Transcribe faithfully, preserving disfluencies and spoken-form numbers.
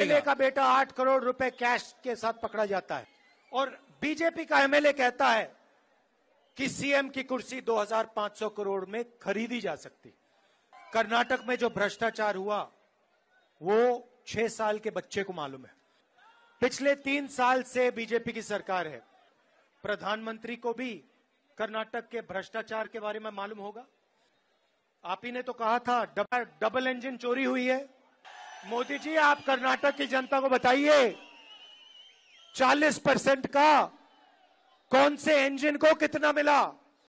MLA का बेटा आठ करोड़ रुपए कैश के साथ पकड़ा जाता है और बीजेपी का एमएलए कहता है कि सीएम की कुर्सी दो हज़ार पाँच सौ करोड़ में खरीदी जा सकती। कर्नाटक में जो भ्रष्टाचार हुआ वो छह साल के बच्चे को मालूम है। पिछले तीन साल से बीजेपी की सरकार है, प्रधानमंत्री को भी कर्नाटक के भ्रष्टाचार के बारे में मालूम होगा। आप ही ने तो कहा था डबल, डबल इंजन चोरी हुई है। मोदी जी, आप कर्नाटक की जनता को बताइए चालीस परसेंट का कौन से इंजन को कितना मिला।